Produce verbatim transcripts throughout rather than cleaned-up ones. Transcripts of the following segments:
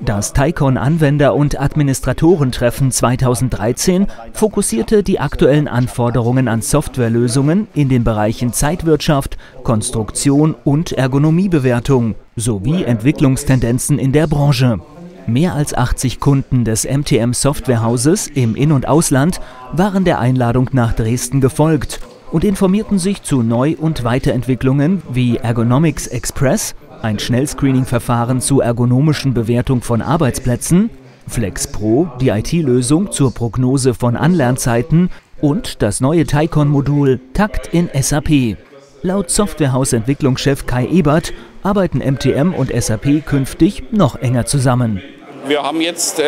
Das TiCon Anwender- und Administratorentreffen zweitausenddreizehn fokussierte die aktuellen Anforderungen an Softwarelösungen in den Bereichen Zeitwirtschaft, Konstruktion und Ergonomiebewertung sowie Entwicklungstendenzen in der Branche. Mehr als achtzig Kunden des M T M-Softwarehauses im In- und Ausland waren der Einladung nach Dresden gefolgt und informierten sich zu Neu- und Weiterentwicklungen wie Ergonomics Express, ein Schnellscreening-Verfahren zur ergonomischen Bewertung von Arbeitsplätzen, FlexPro, die I T-Lösung zur Prognose von Anlernzeiten und das neue TiCon-Modul Takt in S A P. Laut Softwarehausentwicklungschef Kai Ebert arbeiten M T M und S A P künftig noch enger zusammen. Wir haben jetzt äh,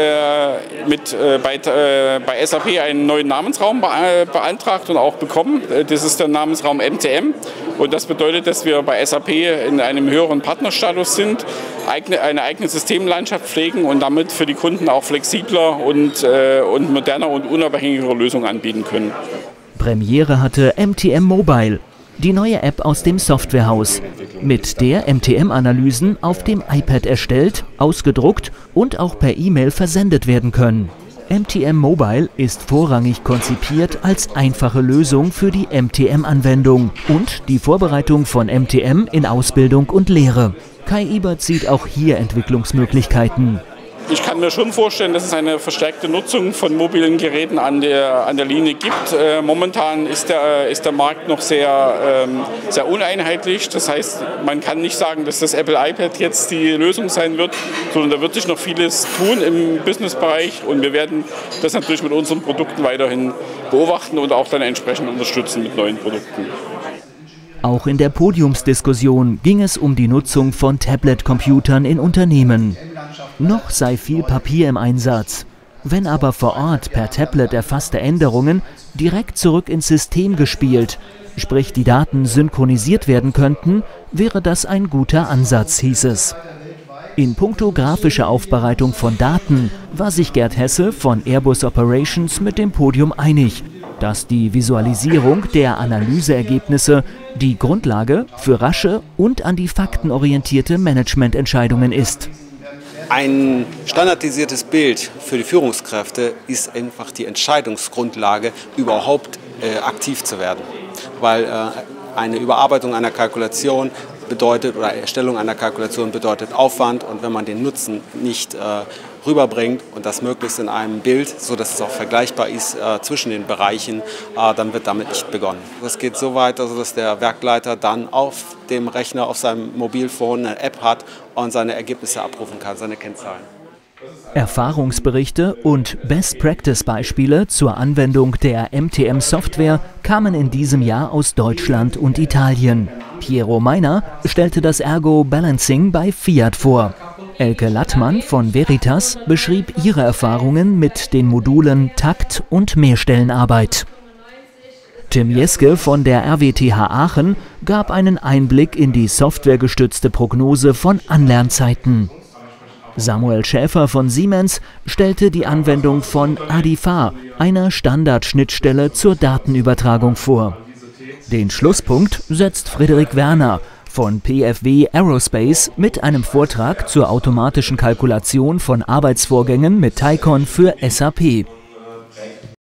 mit, äh, bei, äh, bei S A P einen neuen Namensraum be äh, beantragt und auch bekommen. Das ist der Namensraum M T M und das bedeutet, dass wir bei S A P in einem höheren Partnerstatus sind, eigene, eine eigene Systemlandschaft pflegen und damit für die Kunden auch flexibler und, äh, und moderner und unabhängigere Lösungen anbieten können. Premiere hatte M T M Mobile, die neue App aus dem Softwarehaus, mit der M T M-Analysen auf dem iPad erstellt, ausgedruckt und auch per E-Mail versendet werden können. M T M Mobile ist vorrangig konzipiert als einfache Lösung für die M T M-Anwendung und die Vorbereitung von M T M in Ausbildung und Lehre. Kai Ebert sieht auch hier Entwicklungsmöglichkeiten. Ich kann mir schon vorstellen, dass es eine verstärkte Nutzung von mobilen Geräten an der, an der Linie gibt. Äh, momentan ist der, ist der Markt noch sehr, ähm, sehr uneinheitlich. Das heißt, man kann nicht sagen, dass das Apple iPad jetzt die Lösung sein wird, sondern da wird sich noch vieles tun im Businessbereich. Und wir werden das natürlich mit unseren Produkten weiterhin beobachten und auch dann entsprechend unterstützen mit neuen Produkten. Auch in der Podiumsdiskussion ging es um die Nutzung von Tablet-Computern in Unternehmen. Noch sei viel Papier im Einsatz. Wenn aber vor Ort per Tablet erfasste Änderungen direkt zurück ins System gespielt, sprich die Daten synchronisiert werden könnten, wäre das ein guter Ansatz, hieß es. In puncto grafische Aufbereitung von Daten war sich Gerd Hesse von Airbus Operations mit dem Podium einig, dass die Visualisierung der Analyseergebnisse die Grundlage für rasche und an die Fakten orientierte Managemententscheidungen ist. Ein standardisiertes Bild für die Führungskräfte ist einfach die Entscheidungsgrundlage, überhaupt äh, aktiv zu werden. Weil äh, eine Überarbeitung einer Kalkulation bedeutet oder Erstellung einer Kalkulation bedeutet Aufwand und wenn man den Nutzen nicht äh, rüberbringt und das möglichst in einem Bild, sodass es auch vergleichbar ist äh, zwischen den Bereichen, äh, dann wird damit nicht begonnen. Das geht so weit, also, dass der Werkleiter dann auf dem Rechner, auf seinem Mobilphone eine App hat und seine Ergebnisse abrufen kann, seine Kennzahlen. Erfahrungsberichte und Best-Practice-Beispiele zur Anwendung der M T M-Software kamen in diesem Jahr aus Deutschland und Italien. Piero Maina stellte das Ergo Balancing bei Fiat vor. Elke Lattmann von Veritas beschrieb ihre Erfahrungen mit den Modulen Takt und Mehrstellenarbeit. Tim Jeske von der R W T H Aachen gab einen Einblick in die softwaregestützte Prognose von Anlernzeiten. Samuel Schäfer von Siemens stellte die Anwendung von ADiFa, einer Standardschnittstelle zur Datenübertragung, vor. Den Schlusspunkt setzt Frederic Werner von P F W Aerospace mit einem Vortrag zur automatischen Kalkulation von Arbeitsvorgängen mit TiCon für S A P.